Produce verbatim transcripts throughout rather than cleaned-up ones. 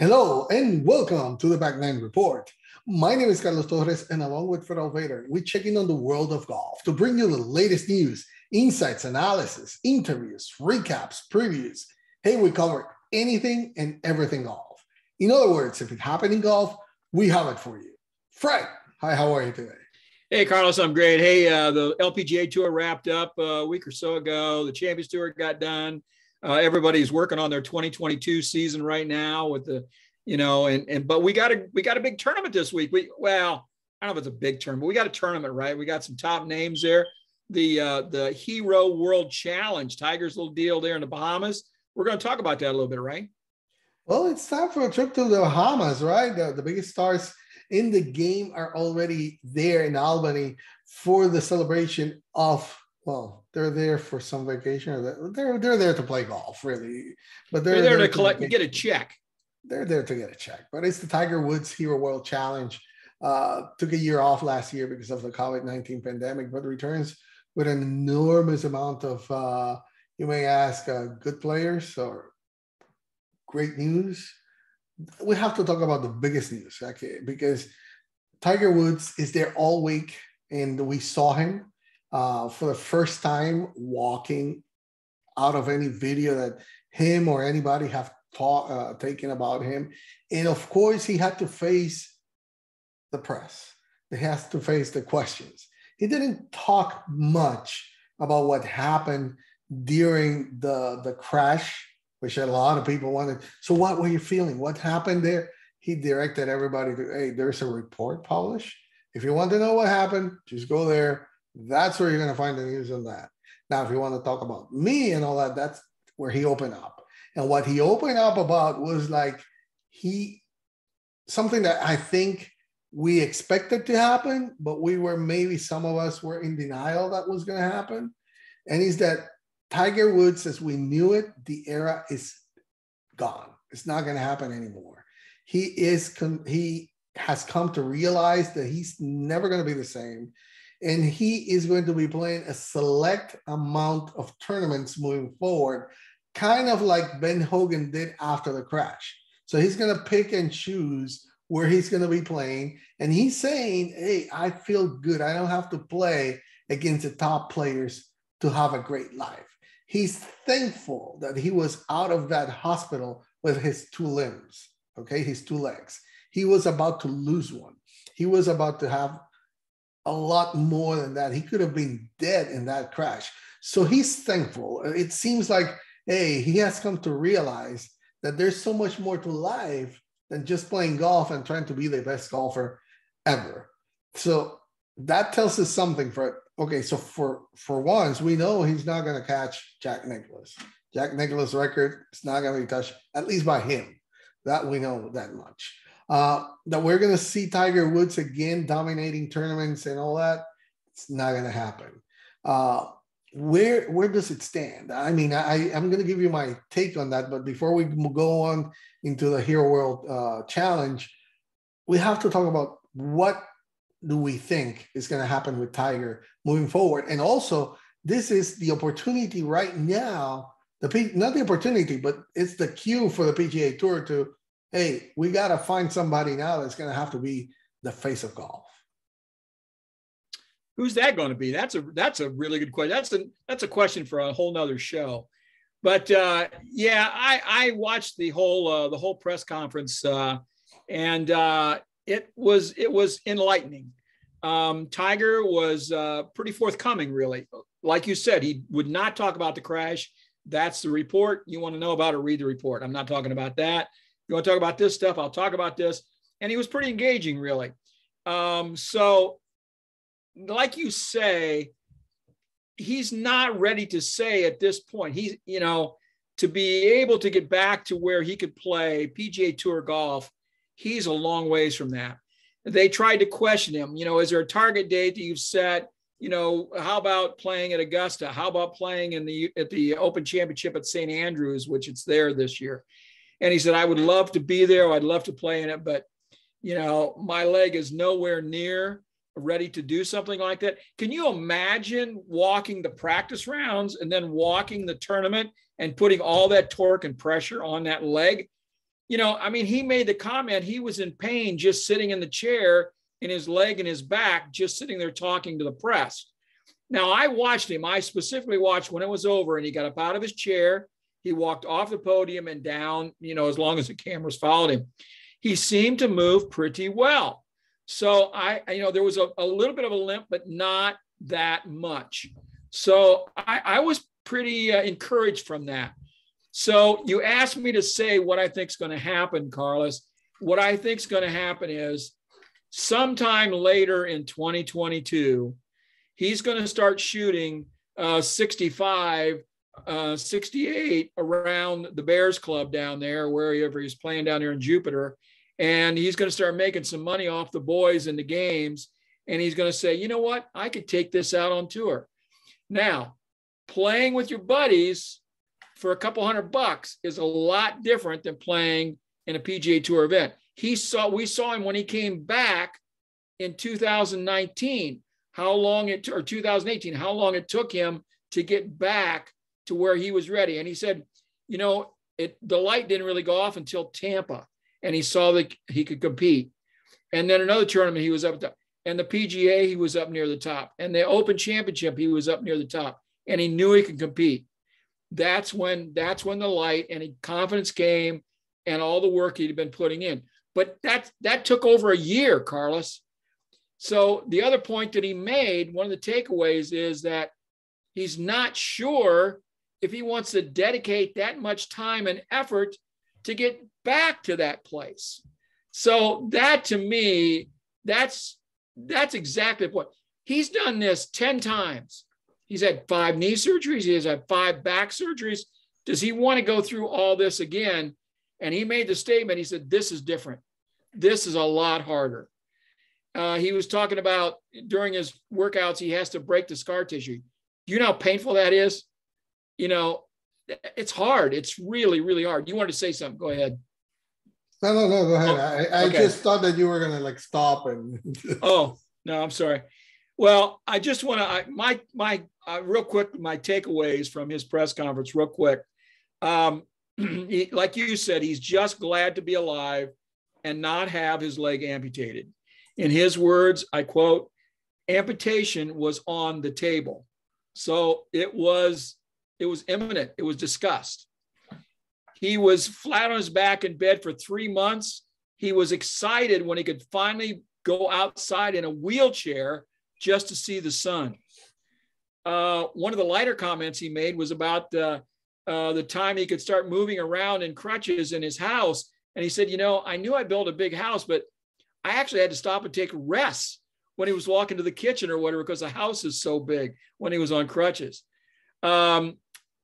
Hello and welcome to the Back Nine Report. My name is Carlos Torres, and along with Fred Altvater, we check in on the world of golf to bring you the latest news, insights, analysis, interviews, recaps, previews. Hey, we cover anything and everything golf. In other words, if it happened in golf, we have it for you. Fred, hi, how are you today? Hey, Carlos, I'm great. Hey, uh, the L P G A Tour wrapped up a week or so ago. The Champions Tour got done. Uh, everybody's working on their twenty twenty-two season right now with the, you know, and, and, but we got a, we got a big tournament this week. We, well, I don't know if it's a big tournament, but we got a tournament, right? We got some top names there. The, uh, the Hero World Challenge, Tiger's little deal there in the Bahamas. We're going to talk about that a little bit, right? Well, it's time for a trip to the Bahamas, right? The, the biggest stars in the game are already there in Albany for the celebration of, well, they're there for some vacation. Or they're they're there to play golf, really. But they're, they're there, there to collect and get a check. They're there to get a check. But it's the Tiger Woods Hero World Challenge. Uh, took a year off last year because of the COVID nineteen pandemic, but returns with an enormous amount of, uh, you may ask, uh, good players or great news. We have to talk about the biggest news, okay? Because Tiger Woods is there all week, and we saw him. Uh, for the first time walking out of any video that him or anybody have ta- uh, taken about him. And of course, he had to face the press. He has to face the questions. He didn't talk much about what happened during the, the crash, which a lot of people wanted. So what were you feeling? What happened there? He directed everybody to, hey, there's a report published. If you want to know what happened, just go there. That's where you're going to find the news on that. Now, if you want to talk about me and all that, that's where he opened up. And what he opened up about was like he, something that I think we expected to happen, but we were maybe some of us were in denial that was going to happen. And is that Tiger Woods, as we knew it, the era is gone. It's not going to happen anymore. He is, he has come to realize that he's never going to be the same. And he is going to be playing a select amount of tournaments moving forward, kind of like Ben Hogan did after the crash. So he's going to pick and choose where he's going to be playing. And he's saying, hey, I feel good. I don't have to play against the top players to have a great life. He's thankful that he was out of that hospital with his two limbs, okay, his two legs. He was about to lose one. He was about to have a lot more than that. He could have been dead in that crash. So he's thankful. It seems like, hey, he has come to realize that there's so much more to life than just playing golf and trying to be the best golfer ever. So that tells us something. For, okay, so for, for once, we know he's not going to catch Jack Nicklaus. Jack Nicklaus' record is not going to be touched, at least by him. That we know that much. Uh, that we're going to see Tiger Woods again dominating tournaments and all that, it's not going to happen. Uh, where where does it stand? I mean, I, I'm going to give you my take on that, but before we go on into the Hero World uh, Challenge, we have to talk about what do we think is going to happen with Tiger moving forward. And also, this is the opportunity right now, the P- not the opportunity, but it's the cue for the P G A Tour to, hey, we got to find somebody now that's going to have to be the face of golf. Who's that going to be? That's a that's a really good question. That's a that's a question for a whole nother show. But uh, yeah, I, I watched the whole uh, the whole press conference, uh, and uh, it was it was enlightening. Um, Tiger was uh, pretty forthcoming, really. Like you said, he would not talk about the crash. That's the report. You want to know about it? Read the report. I'm not talking about that. You want to talk about this stuff? I'll talk about this. And he was pretty engaging, really. Um, so like you say, he's not ready to say at this point, he's, you know, to be able to get back to where he could play P G A Tour golf, he's a long ways from that. They tried to question him, you know, is there a target date that you've set? You know, how about playing at Augusta? How about playing in the at the Open Championship at Saint Andrews, which it's there this year? And he said, I would love to be there. I'd love to play in it. But, you know, my leg is nowhere near ready to do something like that. Can you imagine walking the practice rounds and then walking the tournament and putting all that torque and pressure on that leg? you know, I mean, he made the comment, he was in pain just sitting in the chair in his leg and his back, just sitting there talking to the press. Now, I watched him. I specifically watched when it was over and he got up out of his chair. He walked off the podium and down, you know, as long as the cameras followed him. He seemed to move pretty well. So I, you know, there was a, a little bit of a limp, but not that much. So I, I was pretty uh, encouraged from that. So you asked me to say what I think is going to happen, Carlos. What I think is going to happen is sometime later in twenty twenty-two, he's going to start shooting uh, sixty-five, sixty-eight around the Bears club down there, wherever he's playing down there in Jupiter. And he's going to start making some money off the boys in the games. And he's going to say, you know what? I could take this out on tour. Now, playing with your buddies for a couple hundred bucks is a lot different than playing in a P G A Tour event. He saw, we saw him when he came back in two thousand nineteen. How long it, or two thousand eighteen, how long it took him to get back to where he was ready. And he said, you know, it, the light didn't really go off until Tampa, and he saw that he could compete. And then another tournament, he was up to, and the P G A, he was up near the top, and the Open Championship, he was up near the top, and he knew he could compete. That's when, that's when the light and he, confidence came and all the work he'd been putting in. But that, that took over a year, Carlos. So the other point that he made, one of the takeaways is that he's not sure if he wants to dedicate that much time and effort to get back to that place. So that, to me, that's, that's exactly what he's done this ten times. He's had five knee surgeries. He has had five back surgeries. Does he want to go through all this again? And he made the statement. He said, this is different. This is a lot harder. Uh, he was talking about during his workouts, he has to break the scar tissue. You know how painful that is? You know, it's hard. It's really, really hard. You wanted to say something. Go ahead. No, no, no, go ahead. Oh, I, I okay. just thought that you were going to like stop. and. Oh, no, I'm sorry. Well, I just want to, my, my, uh, real quick, my takeaways from his press conference real quick. Um, he, like you said, he's just glad to be alive and not have his leg amputated. In his words, I quote, amputation was on the table. So it was, it was imminent. It was discussed. He was flat on his back in bed for three months. He was excited when he could finally go outside in a wheelchair just to see the sun. Uh, one of the lighter comments he made was about uh, uh, the time he could start moving around in crutches in his house. And he said, you know, I knew I built a big house, but I actually had to stop and take rests when he was walking to the kitchen or whatever, because the house is so big when he was on crutches. Um,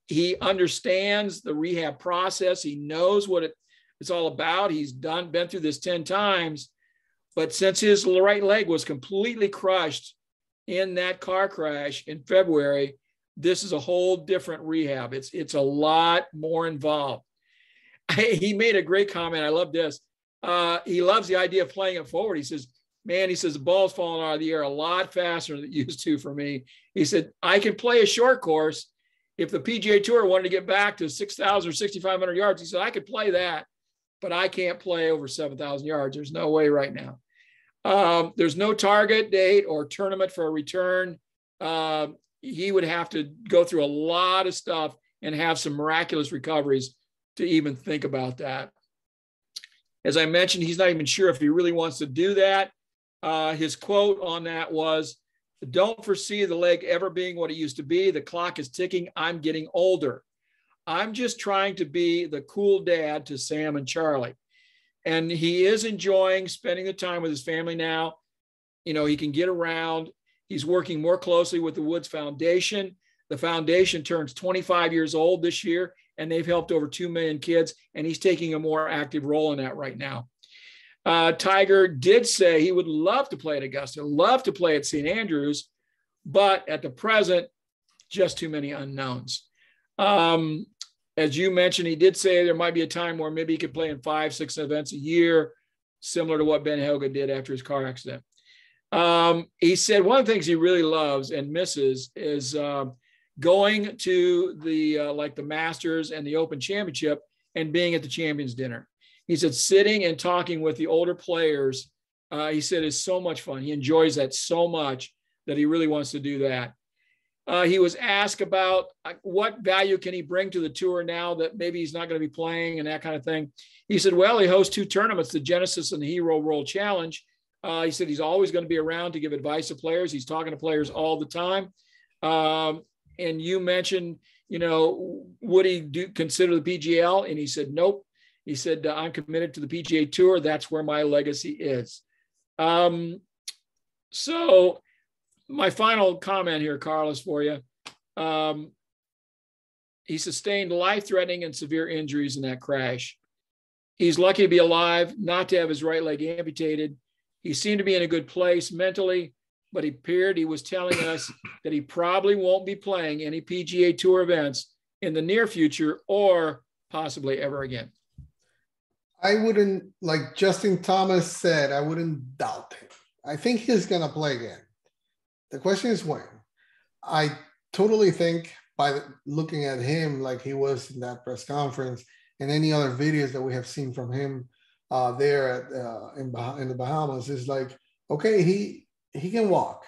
he understands the rehab process. He knows what it, it's all about. He's done, been through this ten times, but since his right leg was completely crushed in that car crash in February, this is a whole different rehab. It's, it's a lot more involved. I, he made a great comment. I love this. Uh, he loves the idea of playing it forward. He says, man, he says, the ball's falling out of the air a lot faster than it used to for me. He said, I can play a short course. If the P G A Tour wanted to get back to six thousand or sixty-five hundred yards, he said, I could play that, but I can't play over seven thousand yards. There's no way right now. Um, there's no target date or tournament for a return. Uh, he would have to go through a lot of stuff and have some miraculous recoveries to even think about that. As I mentioned, he's not even sure if he really wants to do that. Uh, his quote on that was, don't foresee the leg ever being what it used to be. The clock is ticking. I'm getting older. I'm just trying to be the cool dad to Sam and Charlie. And he is enjoying spending the time with his family now. You know, he can get around. He's working more closely with the Woods Foundation. The foundation turns twenty-five years old this year, and they've helped over two million kids, and he's taking a more active role in that right now. Uh, Tiger did say he would love to play at Augusta, love to play at Saint Andrews, but at the present, just too many unknowns. Um, as you mentioned, he did say there might be a time where maybe he could play in five, six events a year, similar to what Ben Helga did after his car accident. Um, he said one of the things he really loves and misses is uh, going to the, uh, like the Masters and the Open Championship and being at the Champions Dinner. He said, sitting and talking with the older players, uh, he said, is so much fun. He enjoys that so much that he really wants to do that. Uh, he was asked about what value can he bring to the tour now that maybe he's not going to be playing and that kind of thing. He said, well, he hosts two tournaments, the Genesis and the Hero World Challenge. Uh, he said he's always going to be around to give advice to players. He's talking to players all the time. Um, and you mentioned, you know, would he do consider the P G L? And he said, nope. He said, I'm committed to the P G A Tour. That's where my legacy is. Um, so my final comment here, Carlos, for you. Um, he sustained life-threatening and severe injuries in that crash. He's lucky to be alive, not to have his right leg amputated. He seemed to be in a good place mentally, but he appeared he was telling us that he probably won't be playing any P G A Tour events in the near future or possibly ever again. I wouldn't, like Justin Thomas said, I wouldn't doubt him. I think he's going to play again. The question is when. I totally think by looking at him like he was in that press conference and any other videos that we have seen from him uh, there at, uh, in, bah- in the Bahamas is like, okay, he he can walk.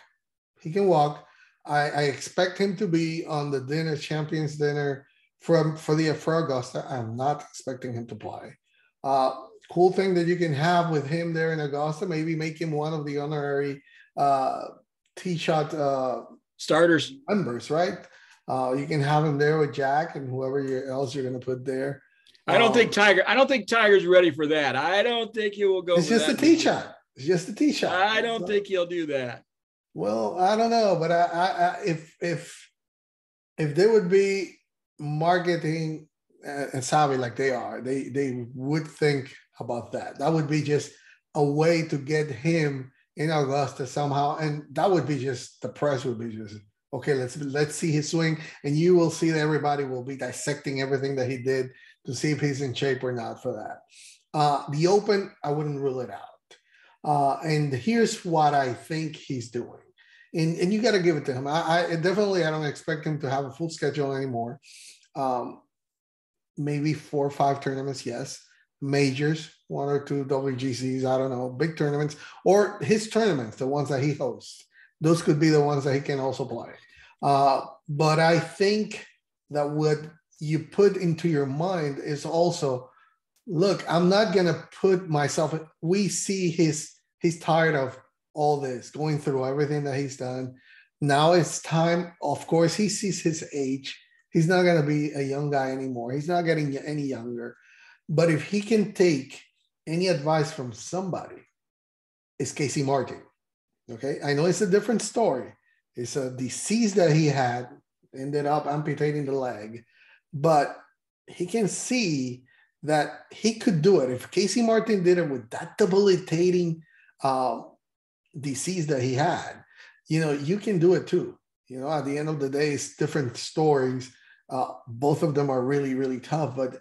He can walk. I, I expect him to be on the dinner, Champions Dinner from for the for Augusta. I'm not expecting him to play. Uh, cool thing that you can have with him there in Augusta, maybe make him one of the honorary uh, tee shot uh, starters members, right? Uh, you can have him there with Jack and whoever you're, else you're going to put there. I don't um, think Tiger. I don't think Tiger's ready for that. I don't think he will go. It's just a tee shot. It's just a tee shot. I don't so, think he'll do that. Well, I don't know, but I, I, I, if if if there would be marketing and savvy like they are, they they would think about that. That would be just a way to get him in Augusta somehow, and that would be just, the press would be just, okay, let's let's see his swing, and you will see that everybody will be dissecting everything that he did to see if he's in shape or not for that. Uh, the Open, I wouldn't rule it out. Uh, and here's what I think he's doing. And, and you got to give it to him. I, I definitely, I don't expect him to have a full schedule anymore. Um, maybe four or five tournaments, yes. Majors, one or two W G Cs, I don't know, big tournaments, or his tournaments, the ones that he hosts. Those could be the ones that he can also play. Uh, but I think that what you put into your mind is also, look, I'm not going to put myself, we see his, he's tired of all this, going through everything that he's done. Now it's time, of course, he sees his age. He's not going to be a young guy anymore. He's not getting any younger. But if he can take any advice from somebody, it's Casey Martin. Okay, I know it's a different story. It's a disease that he had, ended up amputating the leg, but he can see that he could do it. If Casey Martin did it with that debilitating uh, disease that he had, you know, you can do it too. You know, at the end of the day, it's different stories. Uh, both of them are really, really tough, but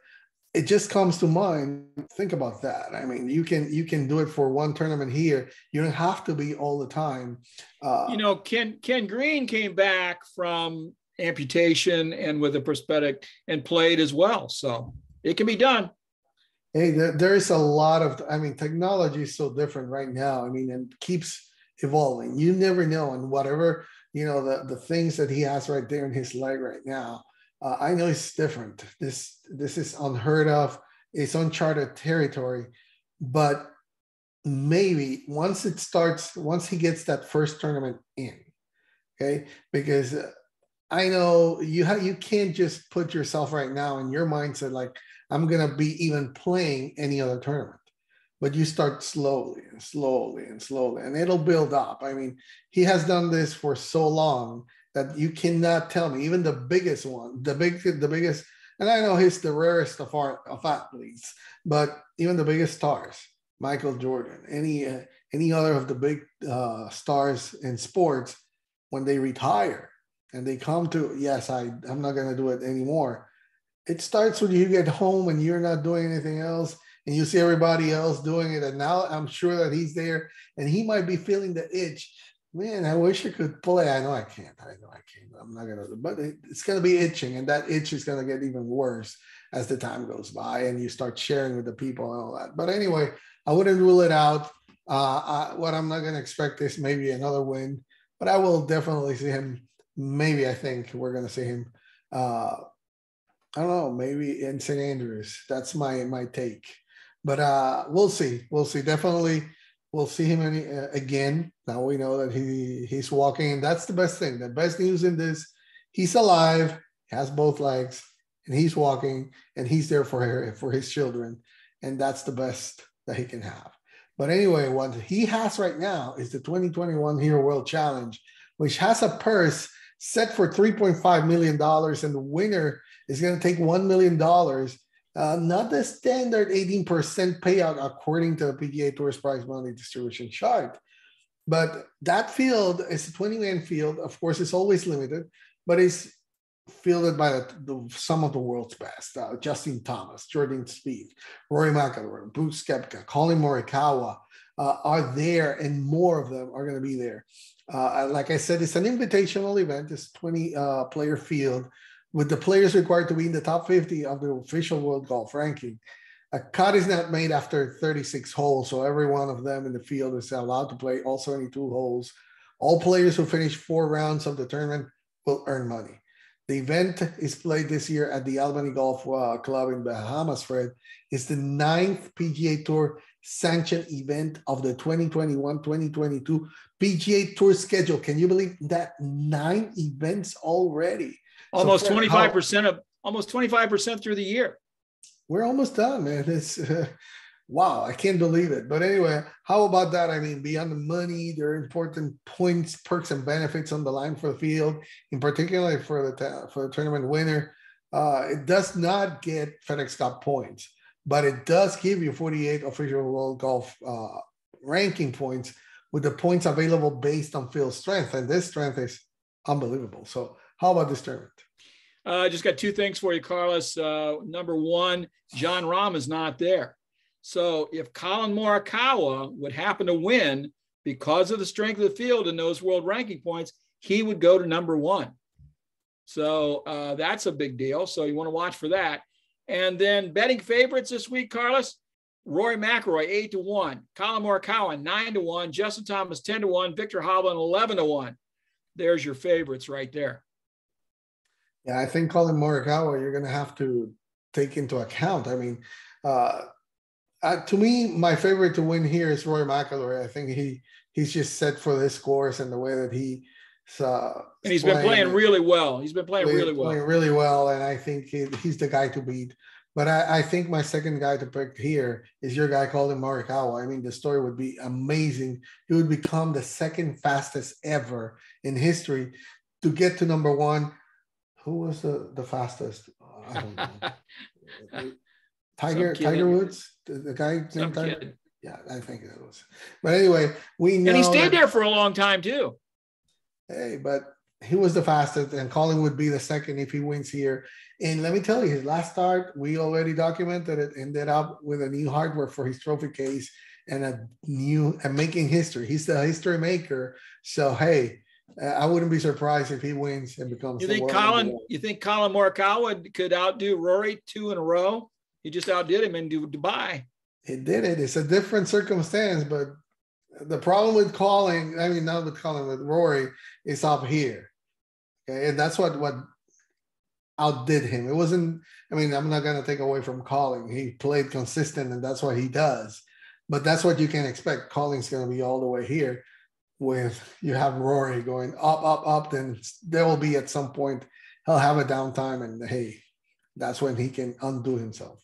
it just comes to mind. Think about that. I mean, you can you can do it for one tournament here. You don't have to be all the time. Uh, you know, Ken Ken Green came back from amputation and with a prosthetic and played as well. So it can be done. Hey, there, there is a lot of, I mean, technology is so different right now. I mean, and keeps evolving. You never know, and whatever, you know, the, the things that he has right there in his leg right now, uh, I know it's different. This this is unheard of. It's uncharted territory. But maybe once it starts, once he gets that first tournament in, okay, because uh, I know you ha- you can't just put yourself right now in your mindset like, I'm going to be even playing any other tournament. But you start slowly and slowly and slowly, and it'll build up. I mean, he has done this for so long that you cannot tell me, even the biggest one, the big, the biggest, and I know he's the rarest of, our, of athletes, but even the biggest stars, Michael Jordan, any, uh, any other of the big uh, stars in sports, when they retire and they come to, yes, I, I'm not going to do it anymore. It starts when you get home and you're not doing anything else. And you see everybody else doing it. And now I'm sure that he's there and he might be feeling the itch. Man, I wish I could play. I know I can't. I know I can't. I'm not going to, but it, it's going to be itching. And that itch is going to get even worse. as the time goes by and you start sharing with the people and all that. But anyway, I wouldn't rule it out. Uh, I, what I'm not going to expect is maybe another win, but I will definitely see him. Maybe I think we're going to see him. Uh, I don't know, maybe in Saint Andrews. That's my my take. But uh, we'll see. We'll see. Definitely, we'll see him any, uh, again. Now we know that he he's walking, and that's the best thing. The best news in this, he's alive, has both legs, and he's walking, and he's there for her, for his children, and that's the best that he can have. But anyway, what he has right now is the twenty twenty-one Hero World Challenge, which has a purse set for three point five million dollars, and the winner is going to take one million dollars. Uh, not the standard eighteen percent payout according to the P G A Tour's prize money distribution chart. But that field is a twenty-man field. Of course, it's always limited, but it's fielded by the, the, some of the world's best. Uh, Justin Thomas, Jordan Spieth, Rory McIlroy, Brooks Koepka, Colin Morikawa uh, are there, and more of them are going to be there. Uh, like I said, it's an invitational event. It's a twenty-player uh, field, with the players required to be in the top fifty of the official world golf ranking. A cut is not made after thirty-six holes, so every one of them in the field is allowed to play also only two holes. All players who finish four rounds of the tournament will earn money. The event is played this year at the Albany Golf uh, Club in Bahamas, Fred. It's the ninth P G A Tour sanctioned event of the twenty twenty-one twenty twenty-two P G A Tour schedule. Can you believe that? Nine events already. Almost so twenty-five percent how, of almost twenty-five percent through the year. We're almost done, man. It's uh, wow, I can't believe it. But anyway, how about that? I mean, beyond the money, there are important points, perks, and benefits on the line for the field, in particular for the for the tournament winner. Uh, it does not get FedEx Cup points, but it does give you forty-eight official world golf uh, ranking points, with the points available based on field strength, and this strength is unbelievable. So, how about this tournament? I uh, just got two things for you, Carlos. Uh, number one, John Rahm is not there. So if Colin Morikawa would happen to win because of the strength of the field and those world ranking points, he would go to number one. So uh, that's a big deal. So you want to watch for that. And then betting favorites this week, Carlos: Rory McIlroy, eight to one; Colin Morikawa, nine to one; Justin Thomas, ten to one; Victor Hovland, eleven to one. There's your favorites right there. Yeah, I think Colin Morikawa, you're going to have to take into account. I mean, uh, uh, to me, my favorite to win here is Rory McIlroy. I think he he's just set for this course and the way that he uh, and he's playing, been playing really well. He's been playing really well, playing really well, and I think he, he's the guy to beat. But I, I think my second guy to pick here is your guy, Colin Morikawa. I mean, the story would be amazing. He would become the second fastest ever in history to get to number one. Who was the, the fastest? Uh, I don't know. Tiger Tiger Woods, the, the guy named Tiger. Yeah, I think that was. But anyway, we know. And he stayed that, there for a long time too. Hey, but he was the fastest, and Colin would be the second if he wins here. And let me tell you, his last start, we already documented it, ended up with a new hardware for his trophy case and a new and making history. He's the history maker. So hey, I wouldn't be surprised if he wins and becomes. You think Colin? You think Colin Morikawa could outdo Rory two in a row? He just outdid him in Dubai. He did it. It's a different circumstance, but the problem with Colin, I mean, not with Colin, with Rory, is up here, okay? And that's what what outdid him. It wasn't. I mean, I'm not going to take away from Colin. He played consistent, and that's what he does. But that's what you can expect. Colin's going to be all the way here. With you have Rory going up, up, up, then there will be at some point he'll have a downtime, and hey, that's when he can undo himself.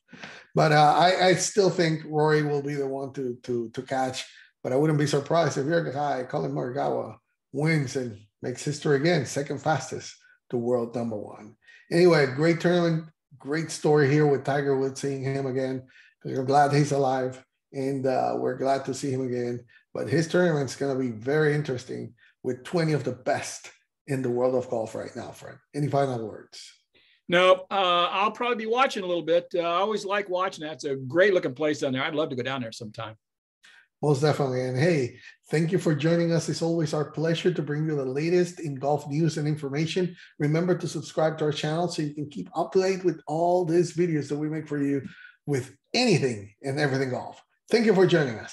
But uh, I, I still think Rory will be the one to to to catch. But I wouldn't be surprised if your guy Colin Morikawa wins and makes history again, second fastest to world number one. Anyway, great tournament, great story here with Tiger Woods, seeing him again. We're glad he's alive, and uh, we're glad to see him again. But his tournament's going to be very interesting, with twenty of the best in the world of golf right now, Fred. Any final words? No, uh, I'll probably be watching a little bit. Uh, I always like watching that. It's a great looking place down there. I'd love to go down there sometime. Most definitely. And hey, thank you for joining us. It's always our pleasure to bring you the latest in golf news and information. Remember to subscribe to our channel so you can keep up to date with all these videos that we make for you with anything and everything golf. Thank you for joining us.